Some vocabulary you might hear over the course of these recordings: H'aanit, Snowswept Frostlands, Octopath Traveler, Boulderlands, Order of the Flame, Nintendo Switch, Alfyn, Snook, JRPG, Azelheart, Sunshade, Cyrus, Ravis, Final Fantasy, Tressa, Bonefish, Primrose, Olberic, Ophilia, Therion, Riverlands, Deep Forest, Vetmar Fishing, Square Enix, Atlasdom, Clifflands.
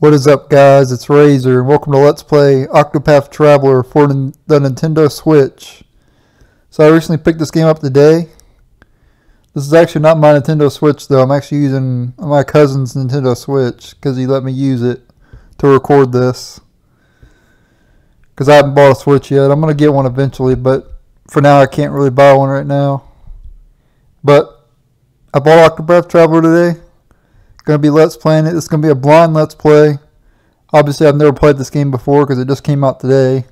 What is up, guys? It's Razor, and welcome to Let's Play Octopath Traveler for the Nintendo Switch. So I recently picked this game up today. This is actually not my Nintendo Switch, though. I'm actually using my cousin's Nintendo Switch, because he let me use it to record this. Because I haven't bought a Switch yet. I'm going to get one eventually, but for now I can't really buy one right now. But I bought Octopath Traveler today. Going to be Let's Playing it. It's going to be a blind Let's Play. Obviously, I've never played this game before because it just came out today.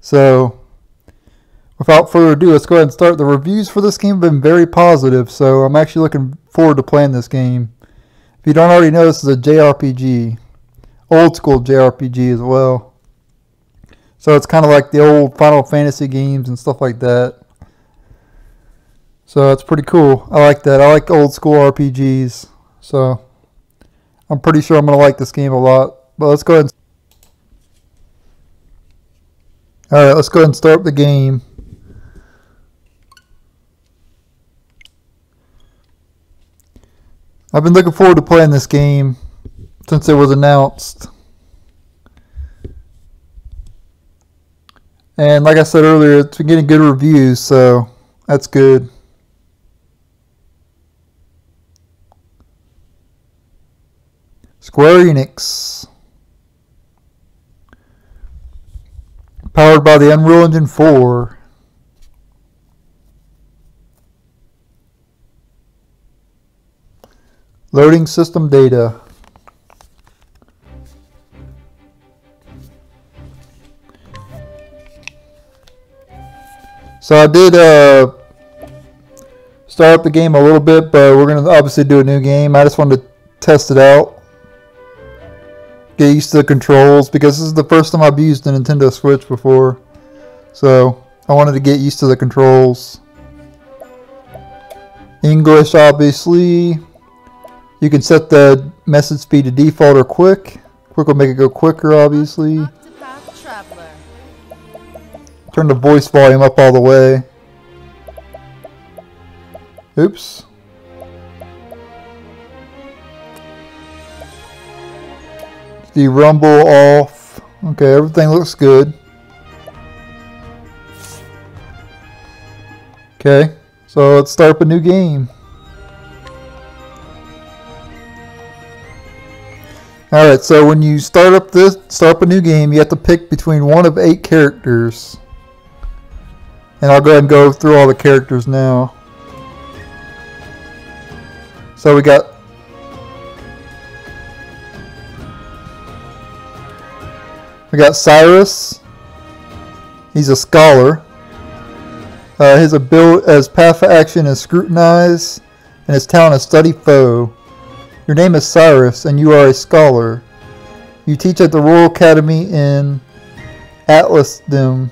So, without further ado, let's go ahead and start. The reviews for this game have been very positive, so I'm actually looking forward to playing this game. If you don't already know, this is a JRPG. Old school JRPG as well. So, it's kind of like the old Final Fantasy games and stuff like that. So, it's pretty cool. I like that. I like old school RPGs. So, I'm pretty sure I'm going to like this game a lot. But let's go ahead and... Alright, let's go ahead and start the game. I've been looking forward to playing this game since it was announced. And like I said earlier, it's been getting good reviews, so that's good. Square Enix. Powered by the Unreal Engine 4. Loading system data. So I did start up the game a little bit, but we're going to obviously do a new game. I just wanted to test it out. Get used to the controls, because this is the first time I've used a Nintendo Switch before, so I wanted to get used to the controls. English, obviously. You can set the message speed to default or quick. Quick will make it go quicker, obviously. Turn the voice volume up all the way. Oops. The rumble off. Okay, everything looks good. Okay, so let's start up a new game. Alright, so when you start up a new game, you have to pick between one of 8 characters. And I'll go ahead and go through all the characters now. So we got Cyrus. He's a scholar. His ability as path of action is scrutinize, and his talent is study foe. Your name is Cyrus, and you are a scholar. You teach at the Royal Academy in Atlasdom.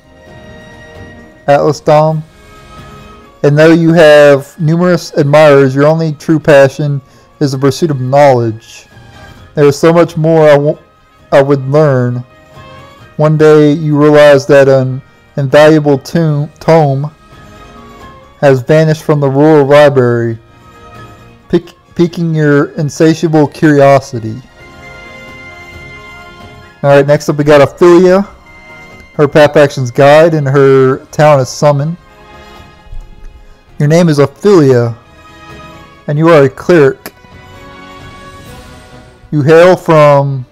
And though you have numerous admirers, your only true passion is the pursuit of knowledge. There is so much more I would learn. One day you realize that an invaluable tome has vanished from the Royal Library, piquing your insatiable curiosity. Alright, next up we got Ophilia. Her path action's guide, and her talent is summon. Your name is Ophilia, and you are a cleric. You hail from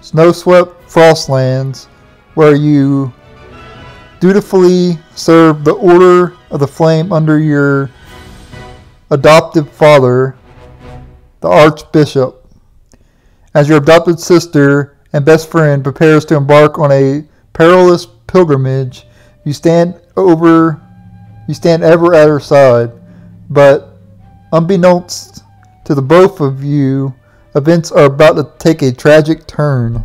Snowswept Frostlands, where you dutifully serve the Order of the Flame under your adoptive father, the Archbishop. As your adopted sister and best friend prepares to embark on a perilous pilgrimage, you stand ever at her side, but unbeknownst to the both of you, events are about to take a tragic turn.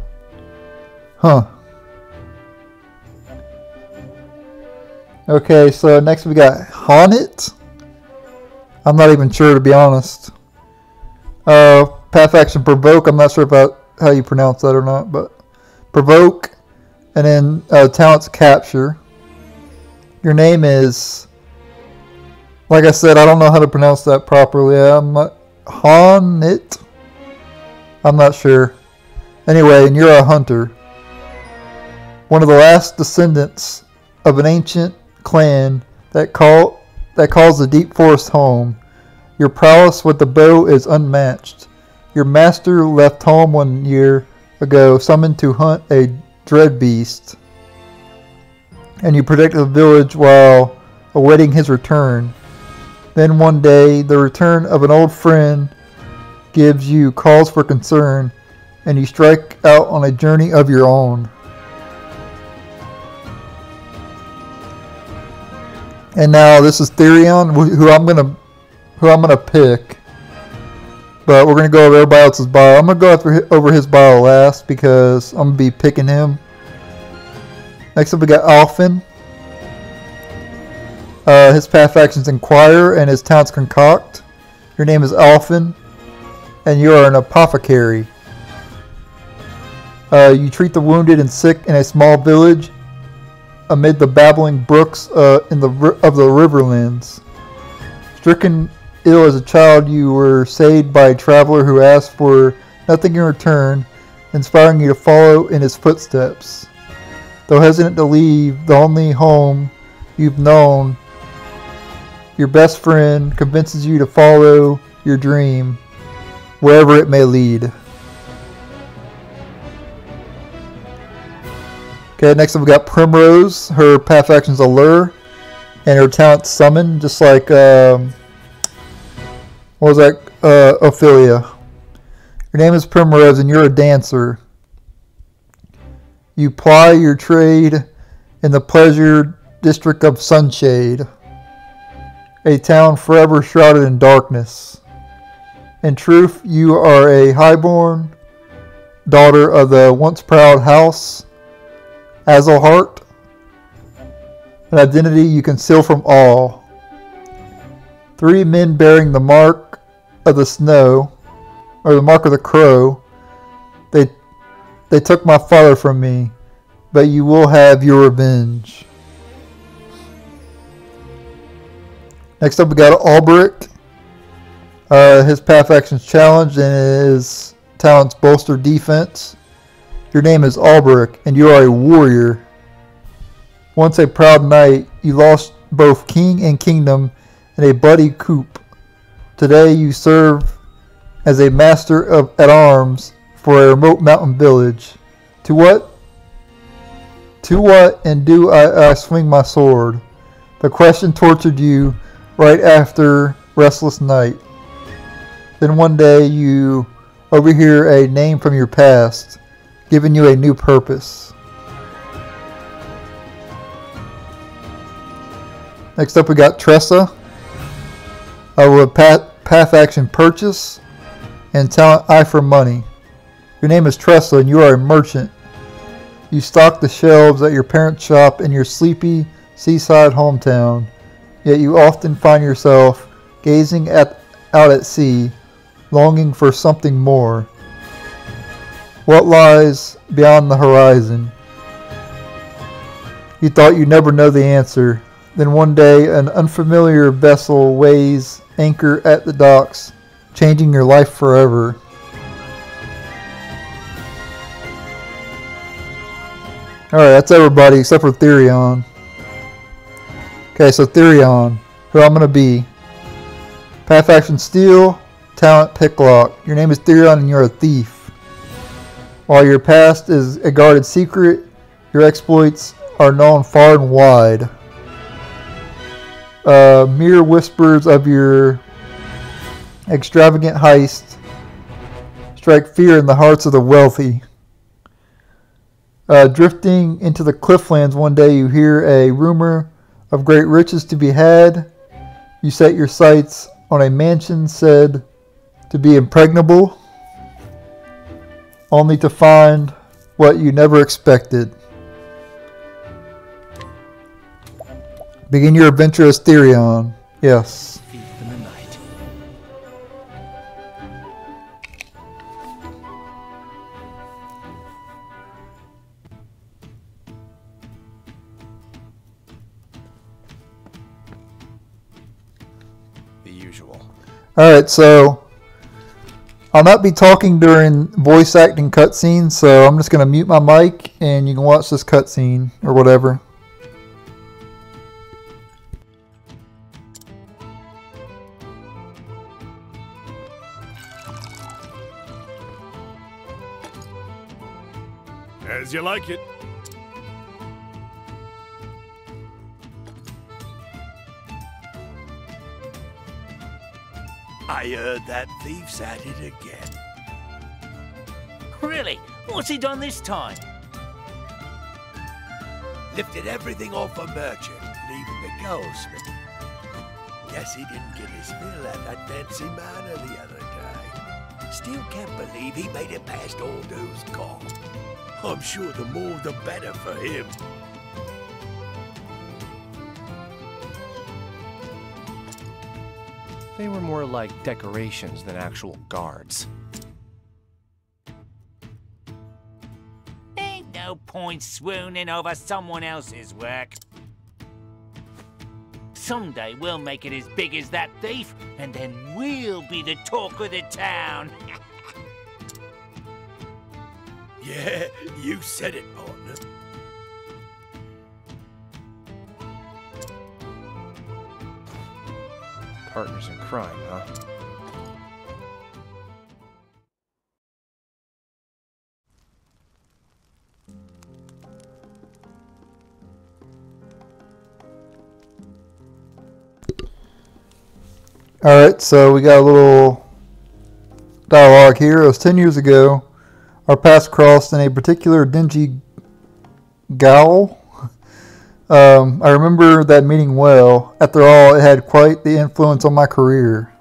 Huh. Okay, so next we got H'aanit. I'm not even sure, to be honest. Path action provoke. I'm not sure about how you pronounce that or not, but provoke. And then talents capture. Your name is, like I said, I don't know how to pronounce that properly. I'm not, H'aanit. I'm not sure. Anyway, and you're a hunter. One of the last descendants of an ancient clan that calls the Deep Forest home. Your prowess with the bow is unmatched. Your master left home 1 year ago, summoned to hunt a dread beast, and you protect the village while awaiting his return. Then one day, the return of an old friend gives you cause for concern, and you strike out on a journey of your own. And now this is Therion, who I'm gonna pick. But we're gonna go over everybody else's bio. I'm gonna go over his bio last because I'm gonna be picking him. Next up, we got Alfyn. His path actions inquire and his talents concoct. Your name is Alfyn, and you are an apothecary. You treat the wounded and sick in a small village amid the babbling brooks of the Riverlands. Stricken ill as a child, you were saved by a traveler who asked for nothing in return, inspiring you to follow in his footsteps. Though hesitant to leave the only home you've known, your best friend convinces you to follow your dream, wherever it may lead. Okay, next up we got Primrose. Her path action's Allure, and her talent Summon, just like, Ophilia. Your name is Primrose, and you're a dancer. You ply your trade in the pleasure district of Sunshade, a town forever shrouded in darkness. In truth, you are a highborn daughter of the once proud house Azelheart, an identity you conceal from all. 3 men bearing the mark of the snow, or the mark of the crow, they took my father from me, but you will have your revenge. Next up we got Olberic. His path action's challenge and his talents bolster defense. Your name is Olberic, and you are a warrior. Once a proud knight, you lost both king and kingdom in a bloody coup. Today you serve as a master at arms for a remote mountain village. To what and do I swing my sword? The question tortured you right after restless night. Then one day you overhear a name from your past, giving you a new purpose. Next up we got Tressa. With path action purchase and talent Eye for Money. Your name is Tressa, and you are a merchant. You stock the shelves at your parents' shop in your sleepy seaside hometown, yet you often find yourself gazing out at sea, longing for something more. What lies beyond the horizon? You thought you'd never know the answer. Then one day, an unfamiliar vessel weighs anchor at the docks, changing your life forever. Alright, that's everybody except for Therion. Okay, so Therion, who I'm going to be. Path action Steal, talent Picklock. Your name is Therion, and you're a thief. While your past is a guarded secret, your exploits are known far and wide. Mere whispers of your extravagant heist strike fear in the hearts of the wealthy. Drifting into the Clifflands one day, you hear a rumor of great riches to be had. You set your sights on a mansion said to be impregnable, only to find what you never expected. Begin your adventure as Therion. Yes. Feed them in night. The usual. All right, so I'll not be talking during voice acting cutscenes, so I'm just going to mute my mic and you can watch this cutscene or whatever. As you like it. I heard that thief's at it again. Really? What's he done this time? Lifted everything off a merchant, leaving the goldsmith. Guess he didn't get his bill at that fancy manor the other day. Still can't believe he made it past all those gold. I'm sure the more the better for him. They were more like decorations than actual guards. Ain't no point swooning over someone else's work. Someday we'll make it as big as that thief, and then we'll be the talk of the town. Yeah, you said it, partner. Partners in crime, huh? Alright, so we got a little dialogue here. It was 10 years ago. Our paths crossed in a particular dingy gowl. I remember that meeting well. After all, it had quite the influence on my career.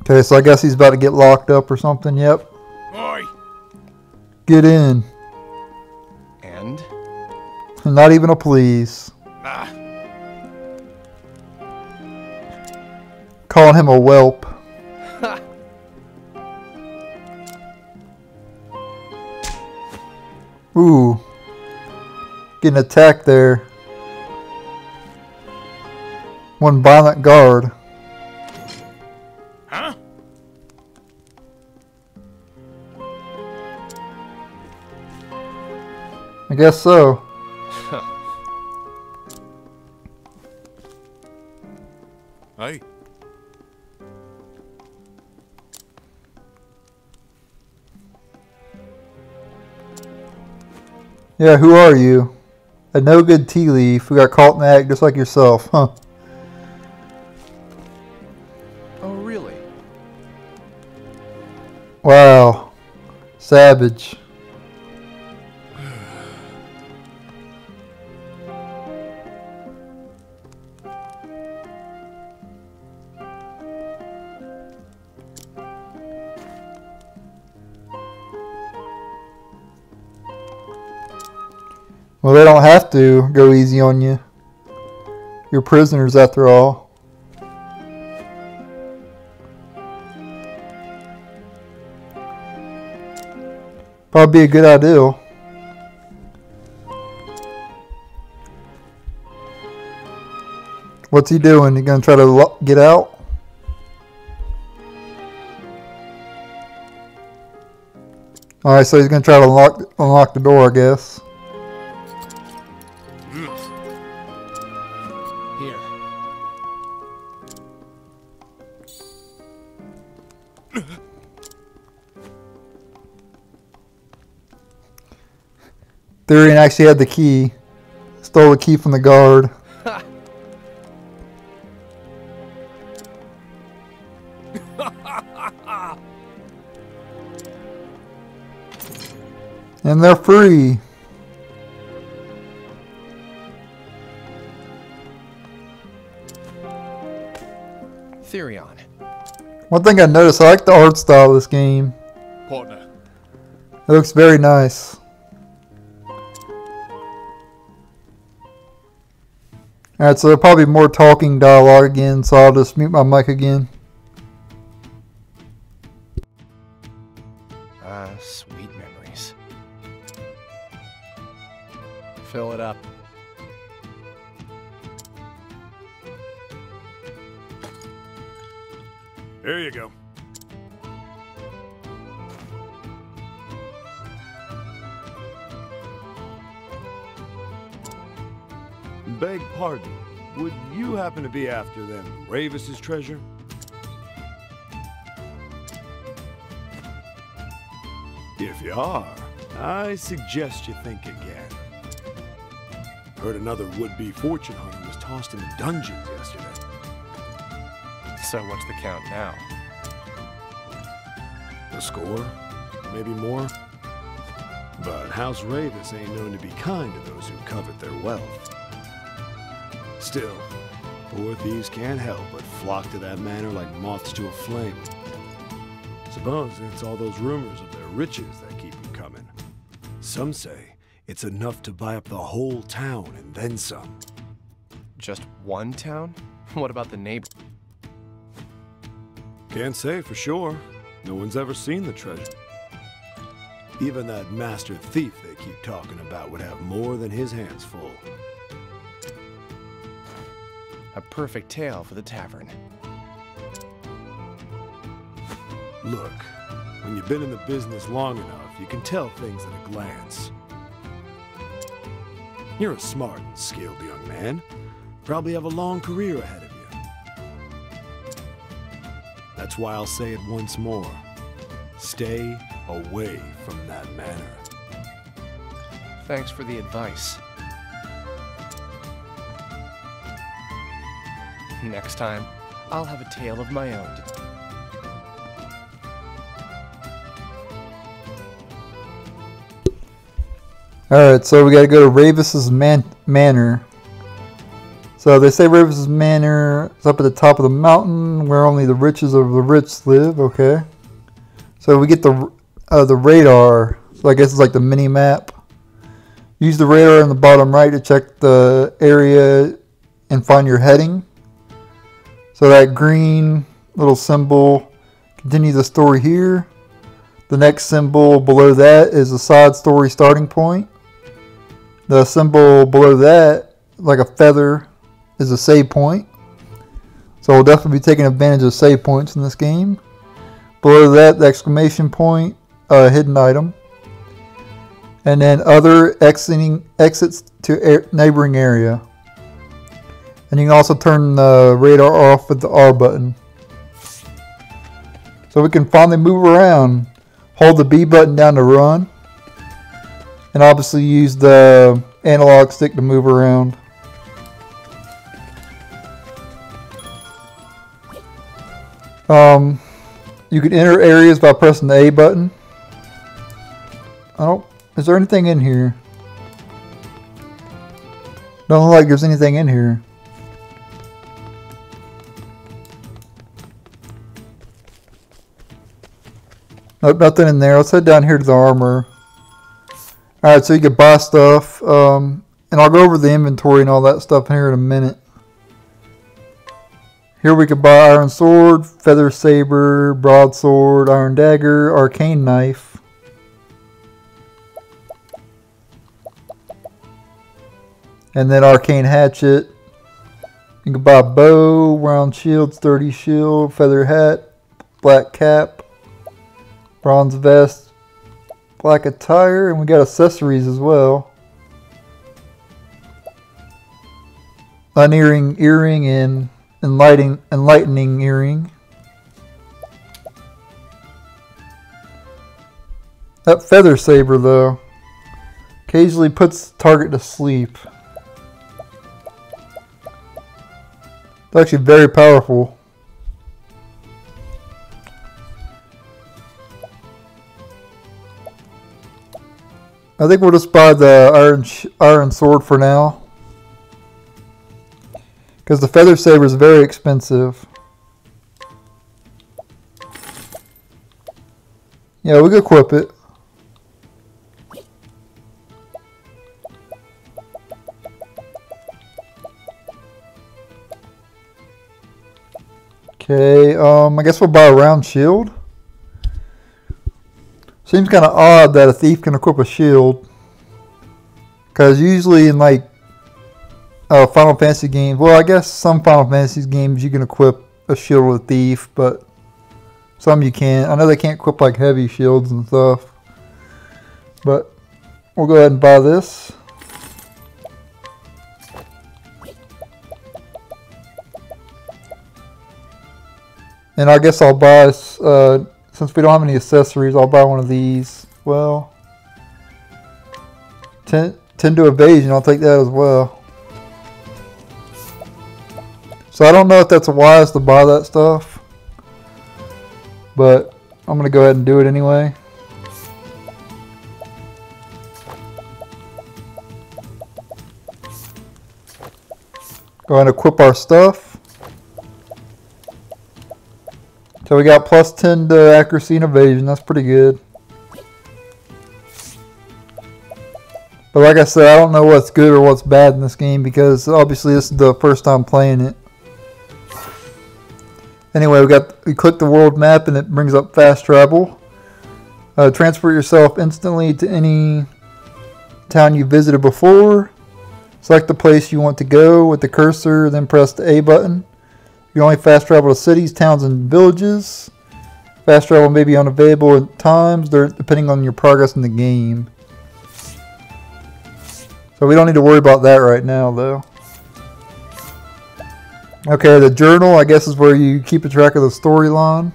Okay, so I guess he's about to get locked up or something. Yep. Oi. Get in. And? Not even a please. Nah. Calling him a whelp. Ooh. Getting attacked there. One violent guard. Huh? I guess so. Hey. Yeah, who are you? A no-good tea leaf who got caught in the act just like yourself, huh? Oh, really? Wow. Savage. Well, they don't have to go easy on you. You're prisoners after all. Probably a good idea. What's he doing? You gonna try to get out? Alright, so he's gonna try to unlock the door, I guess. Therion actually had the key. Stole the key from the guard. And they're free. Therion. One thing I noticed, I like the art style of this game. Partner. It looks very nice. Alright, so there'll probably be more talking dialogue again, so I'll just mute my mic again. Sweet memories. Fill it up. There you go. Beg pardon, would you happen to be after them, Ravis' treasure? If you are, I suggest you think again. Heard another would-be fortune hunter was tossed in the dungeons yesterday. So what's the count now? A score, maybe more. But House Ravis ain't known to be kind to those who covet their wealth. Still, poor thieves can't help but flock to that manor like moths to a flame. Suppose it's all those rumors of their riches that keep them coming. Some say it's enough to buy up the whole town and then some. Just one town? What about the neighbor? Can't say for sure. No one's ever seen the treasure. Even that master thief they keep talking about would have more than his hands full. A perfect tale for the tavern. Look, when you've been in the business long enough, you can tell things at a glance. You're a smart and skilled young man. Probably have a long career ahead of you. That's why I'll say it once more. Stay away from that manor. Thanks for the advice. Next time, I'll have a tale of my own. Alright, so we gotta go to Ravis' manor. So they say Ravis' manor is up at the top of the mountain where only the riches of the rich live, okay. So we get the radar, so I guess it's like the mini-map. Use the radar in the bottom right to check the area and find your heading. So that green little symbol continues the story here. The next symbol below that is the side story starting point. The symbol below that, like a feather, is a save point. So we'll definitely be taking advantage of save points in this game. Below that, the exclamation point, a hidden item. And then other exits to neighboring area. And you can also turn the radar off with the R button. So we can finally move around. Hold the B button down to run. And obviously use the analog stick to move around. You can enter areas by pressing the A button. Oh, is there anything in here? Don't look like there's anything in here. Nope, nothing in there. Let's head down here to the armor. Alright, so you can buy stuff. And I'll go over the inventory and all that stuff here in a minute. Here we can buy iron sword, feather saber, broadsword, iron dagger, arcane knife. And then arcane hatchet. You can buy bow, round shield, sturdy shield, feather hat, black cap. Bronze vest, black attire, and we got accessories as well. Unearring earring and enlightening earring. That feather saber though, occasionally puts the target to sleep. It's actually very powerful. I think we'll just buy the iron sword for now, because the feather saber is very expensive. Yeah, we can equip it. Okay, I guess we'll buy a round shield. Seems kind of odd that a thief can equip a shield, because usually in like Final Fantasy games, well I guess some Final Fantasy games you can equip a shield with a thief, but Some you can't. I know they can't equip like heavy shields and stuff. But we'll go ahead and buy this. And I guess I'll buy, since we don't have any accessories, I'll buy one of these. Well, tend to evasion, I'll take that as well. So I don't know if that's wise to buy that stuff, but I'm going to go ahead and do it anyway. Go ahead and equip our stuff. So we got plus 10 to accuracy and evasion. That's pretty good. But like I said, I don't know what's good or what's bad in this game because obviously this is the first time playing it. Anyway, we click the world map and it brings up fast travel. Transport yourself instantly to any town you visited before. Select the place you want to go with the cursor, then press the A button. You only fast travel to cities, towns, and villages. Fast travel may be unavailable at times, depending on your progress in the game. So we don't need to worry about that right now, though. Okay, the journal, I guess, is where you keep a track of the storyline.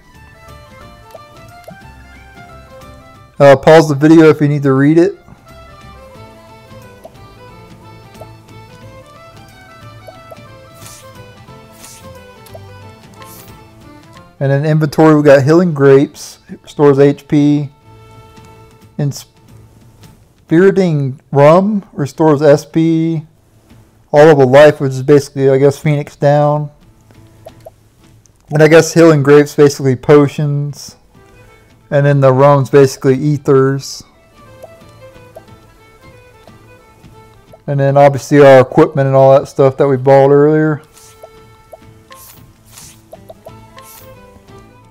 Pause the video if you need to read it. And in inventory, we got Healing Grapes, restores HP. Inspiriting Rum, restores SP. All of a life, which is basically, I guess, Phoenix Down. And I guess Healing Grapes, basically potions. And then the Rum's basically ethers. And then obviously our equipment and all that stuff that we bought earlier.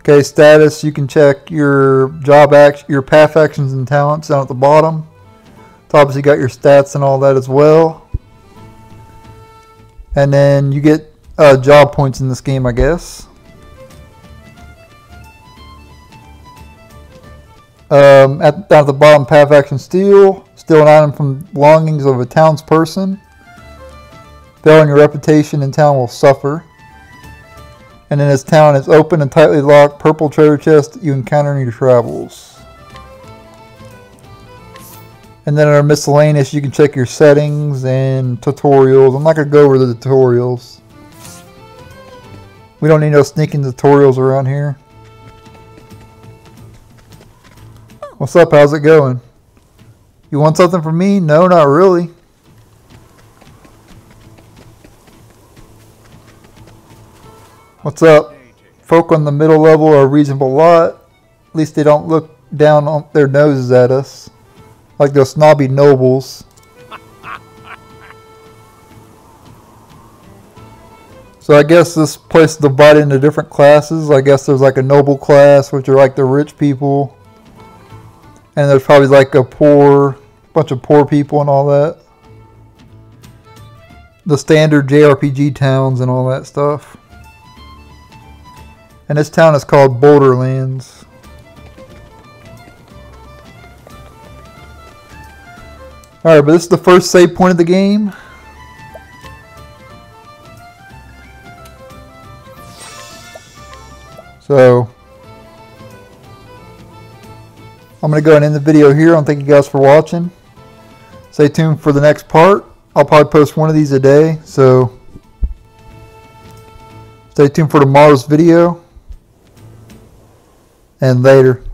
Okay, status, you can check your job action, your path actions and talents down at the bottom. It's obviously got your stats and all that as well. And then you get job points in this game, I guess. Down at the bottom, path action steal. Steal an item from belongings of a townsperson. Fail on your reputation and town will suffer. And then this town is open and tightly locked. Purple treasure chest you encounter in your travels. And then our miscellaneous, you can check your settings and tutorials. I'm not going to go over the tutorials. We don't need no sneaking tutorials around here. What's up? How's it going? You want something from me? No, not really. What's up? Folk on the middle level are a reasonable lot. At least they don't look down on their noses at us. Like those snobby nobles. So I guess this place is divided into different classes. I guess there's like a noble class, which are like the rich people. And there's probably like a bunch of poor people and all that. The standard JRPG towns and all that stuff. And this town is called Boulderlands. Alright, but this is the first save point of the game. So, I'm going to go ahead and end the video here. I want to thank you guys for watching. Stay tuned for the next part. I'll probably post one of these a day. So, stay tuned for tomorrow's video. And later.